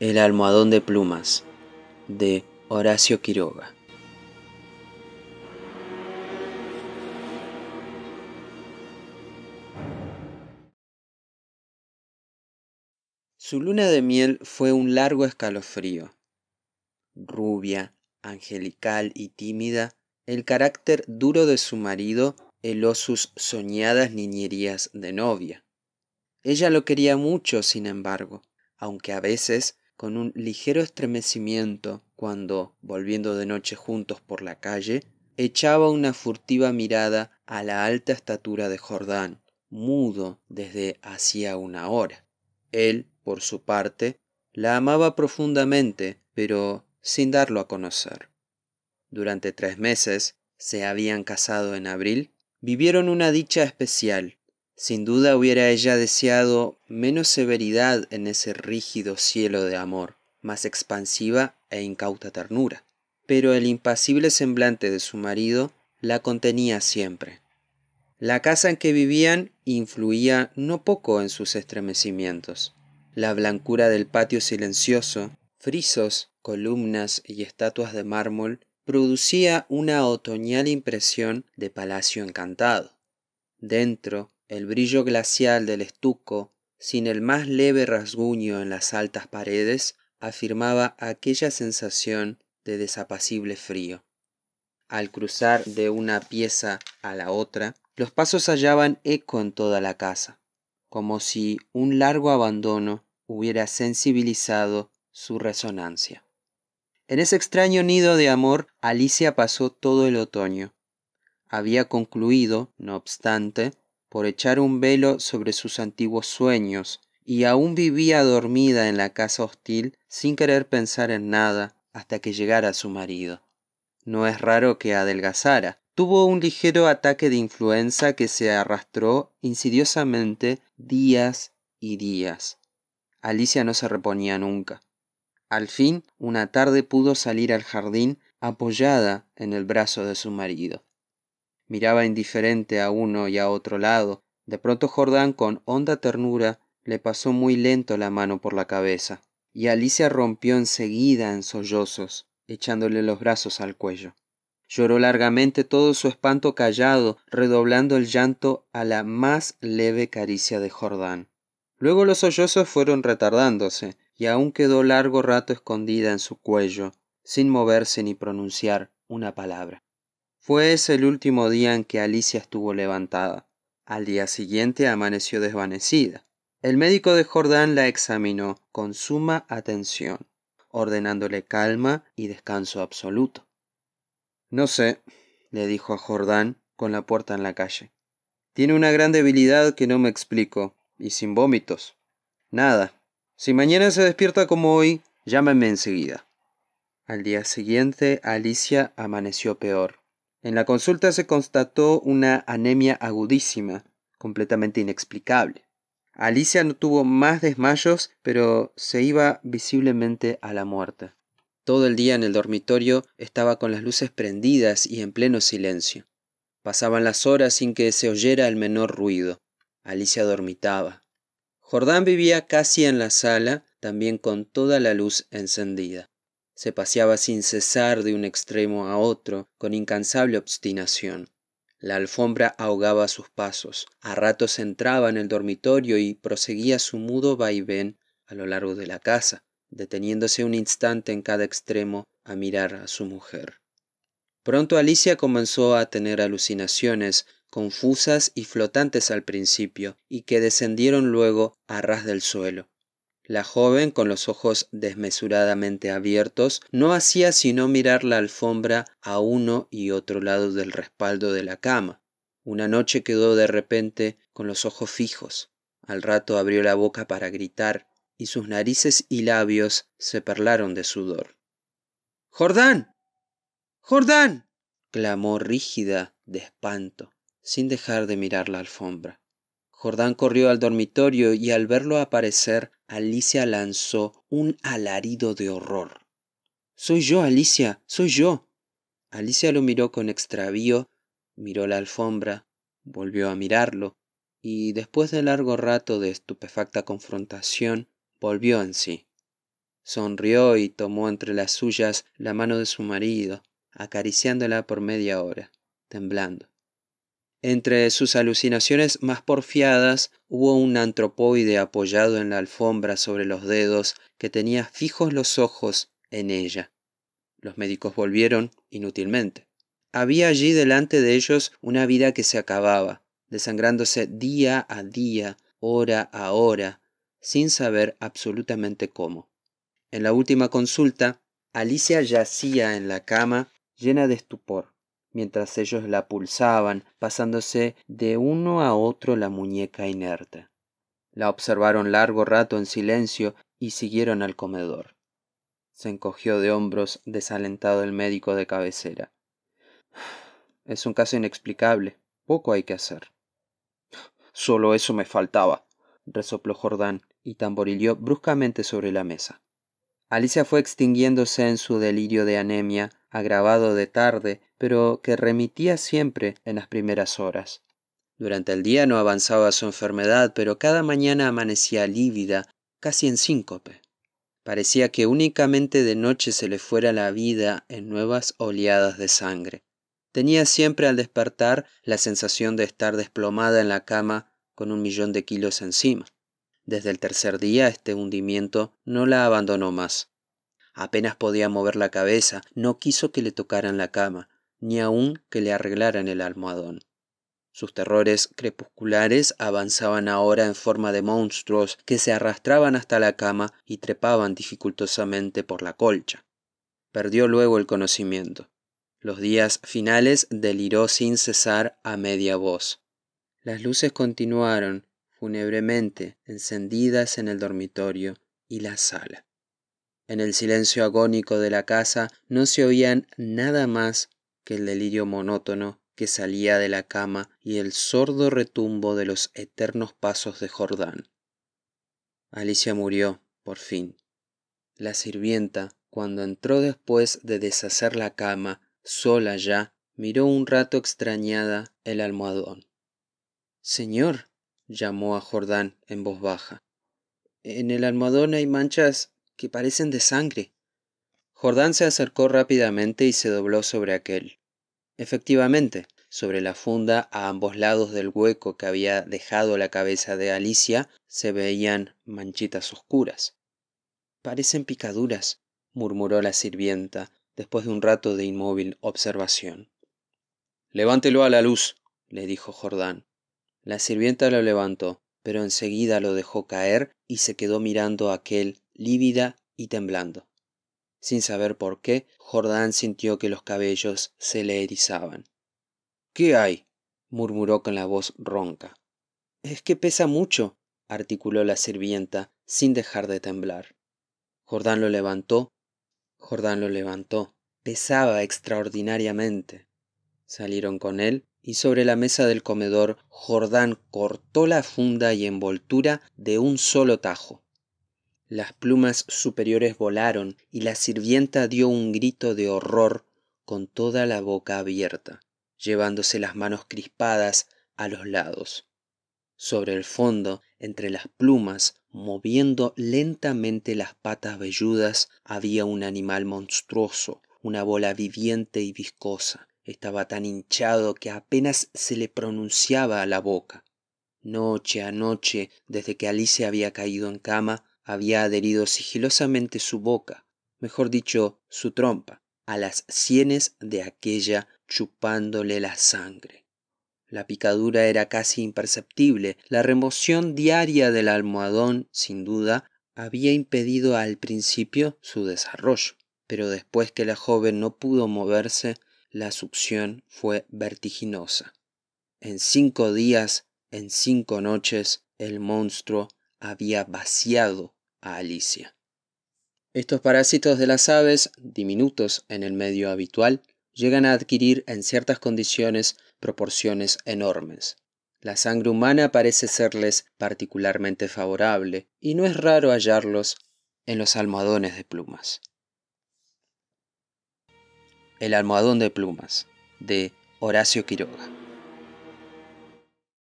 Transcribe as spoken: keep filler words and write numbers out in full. El Almohadón de Plumas, de Horacio Quiroga. Su luna de miel fue un largo escalofrío. Rubia, angelical y tímida, el carácter duro de su marido heló sus soñadas niñerías de novia. Ella lo quería mucho, sin embargo, aunque a veces con un ligero estremecimiento cuando, volviendo de noche juntos por la calle, echaba una furtiva mirada a la alta estatura de Jordán, mudo desde hacía una hora. Él, por su parte, la amaba profundamente, pero sin darlo a conocer. Durante tres meses, se habían casado en abril, vivieron una dicha especial. Sin duda hubiera ella deseado menos severidad en ese rígido cielo de amor, más expansiva e incauta ternura. Pero el impasible semblante de su marido la contenía siempre. La casa en que vivían influía no poco en sus estremecimientos. La blancura del patio silencioso, frisos, columnas y estatuas de mármol, producía una otoñal impresión de palacio encantado. Dentro, el brillo glacial del estuco, sin el más leve rasguño en las altas paredes, afirmaba aquella sensación de desapacible frío. Al cruzar de una pieza a la otra, los pasos hallaban eco en toda la casa, como si un largo abandono hubiera sensibilizado su resonancia. En ese extraño nido de amor, Alicia pasó todo el otoño. Había concluido, no obstante, por echar un velo sobre sus antiguos sueños, y aún vivía dormida en la casa hostil sin querer pensar en nada hasta que llegara su marido. No es raro que adelgazara. Tuvo un ligero ataque de influenza que se arrastró insidiosamente días y días. Alicia no se reponía nunca. Al fin, una tarde pudo salir al jardín apoyada en el brazo de su marido. Miraba indiferente a uno y a otro lado. De pronto Jordán, con honda ternura, le pasó muy lento la mano por la cabeza, y Alicia rompió enseguida en sollozos, echándole los brazos al cuello. Lloró largamente todo su espanto callado, redoblando el llanto a la más leve caricia de Jordán. Luego los sollozos fueron retardándose, y aún quedó largo rato escondida en su cuello, sin moverse ni pronunciar una palabra. Fue ese el último día en que Alicia estuvo levantada. Al día siguiente amaneció desvanecida. El médico de Jordán la examinó con suma atención, ordenándole calma y descanso absoluto. «No sé», le dijo a Jordán con la puerta en la calle. «Tiene una gran debilidad que no me explico, y sin vómitos. Nada. Si mañana se despierta como hoy, llámeme enseguida». Al día siguiente, Alicia amaneció peor. En la consulta se constató una anemia agudísima, completamente inexplicable. Alicia no tuvo más desmayos, pero se iba visiblemente a la muerte. Todo el día en el dormitorio estaba con las luces prendidas y en pleno silencio. Pasaban las horas sin que se oyera el menor ruido. Alicia dormitaba. Jordán vivía casi en la sala, también con toda la luz encendida. Se paseaba sin cesar de un extremo a otro, con incansable obstinación. La alfombra ahogaba sus pasos. A ratos entraba en el dormitorio y proseguía su mudo vaivén a lo largo de la casa, deteniéndose un instante en cada extremo a mirar a su mujer. Pronto Alicia comenzó a tener alucinaciones, confusas y flotantes al principio, y que descendieron luego a ras del suelo. La joven, con los ojos desmesuradamente abiertos, no hacía sino mirar la alfombra a uno y otro lado del respaldo de la cama. Una noche quedó de repente con los ojos fijos. Al rato abrió la boca para gritar, y sus narices y labios se perlaron de sudor. «¡Jordán! ¡Jordán!», clamó rígida de espanto, sin dejar de mirar la alfombra. Jordán corrió al dormitorio y al verlo aparecer, Alicia lanzó un alarido de horror. «¡Soy yo, Alicia! ¡Soy yo!». Alicia lo miró con extravío, miró la alfombra, volvió a mirarlo, y después de largo rato de estupefacta confrontación, volvió en sí. Sonrió y tomó entre las suyas la mano de su marido, acariciándola por media hora, temblando. Entre sus alucinaciones más porfiadas hubo un antropoide apoyado en la alfombra sobre los dedos que tenía fijos los ojos en ella. Los médicos volvieron inútilmente. Había allí delante de ellos una vida que se acababa, desangrándose día a día, hora a hora, sin saber absolutamente cómo. En la última consulta, Alicia yacía en la cama, llena de estupor, mientras ellos la pulsaban, pasándose de uno a otro la muñeca inerte. La observaron largo rato en silencio y siguieron al comedor. Se encogió de hombros desalentado el médico de cabecera. «Es un caso inexplicable. Poco hay que hacer». «Solo eso me faltaba», resopló Jordán y tamborileó bruscamente sobre la mesa. Alicia fue extinguiéndose en su delirio de anemia, agravado de tarde, pero que remitía siempre en las primeras horas. Durante el día no avanzaba su enfermedad, pero cada mañana amanecía lívida, casi en síncope. Parecía que únicamente de noche se le fuera la vida en nuevas oleadas de sangre. Tenía siempre al despertar la sensación de estar desplomada en la cama con un millón de kilos encima. Desde el tercer día este hundimiento no la abandonó más. Apenas podía mover la cabeza, no quiso que le tocaran la cama, ni aún que le arreglaran el almohadón. Sus terrores crepusculares avanzaban ahora en forma de monstruos que se arrastraban hasta la cama y trepaban dificultosamente por la colcha. Perdió luego el conocimiento. Los días finales deliró sin cesar a media voz. Las luces continuaron, fúnebremente, encendidas en el dormitorio y la sala. En el silencio agónico de la casa no se oían nada más que el delirio monótono que salía de la cama y el sordo retumbo de los eternos pasos de Jordán. Alicia murió, por fin. La sirvienta, cuando entró después de deshacer la cama, sola ya, miró un rato extrañada el almohadón. «Señor», llamó a Jordán en voz baja. «En el almohadón hay manchas que parecen de sangre». Jordán se acercó rápidamente y se dobló sobre aquel. Efectivamente, sobre la funda, a ambos lados del hueco que había dejado la cabeza de Alicia, se veían manchitas oscuras. «Parecen picaduras», murmuró la sirvienta, después de un rato de inmóvil observación. «Levántelo a la luz», le dijo Jordán. La sirvienta lo levantó, pero enseguida lo dejó caer y se quedó mirando a aquel, lívida y temblando. Sin saber por qué, Jordán sintió que los cabellos se le erizaban. «¿Qué hay?», murmuró con la voz ronca. «Es que pesa mucho», articuló la sirvienta, sin dejar de temblar. Jordán lo levantó, Jordán lo levantó. Pesaba extraordinariamente. Salieron con él, y sobre la mesa del comedor Jordán cortó la funda y envoltura de un solo tajo. Las plumas superiores volaron y la sirvienta dio un grito de horror con toda la boca abierta, llevándose las manos crispadas a los lados. Sobre el fondo, entre las plumas, moviendo lentamente las patas velludas, había un animal monstruoso, una bola viviente y viscosa. Estaba tan hinchado que apenas se le pronunciaba a la boca. Noche a noche, desde que Alicia había caído en cama, había adherido sigilosamente su boca, mejor dicho, su trompa, a las sienes de aquella, chupándole la sangre. La picadura era casi imperceptible. La remoción diaria del almohadón, sin duda, había impedido al principio su desarrollo, pero después que la joven no pudo moverse, la succión fue vertiginosa. En cinco días, en cinco noches, el monstruo había vaciado a Alicia. Estos parásitos de las aves, diminutos en el medio habitual, llegan a adquirir en ciertas condiciones proporciones enormes. La sangre humana parece serles particularmente favorable, y no es raro hallarlos en los almohadones de plumas. El almohadón de plumas, de Horacio Quiroga.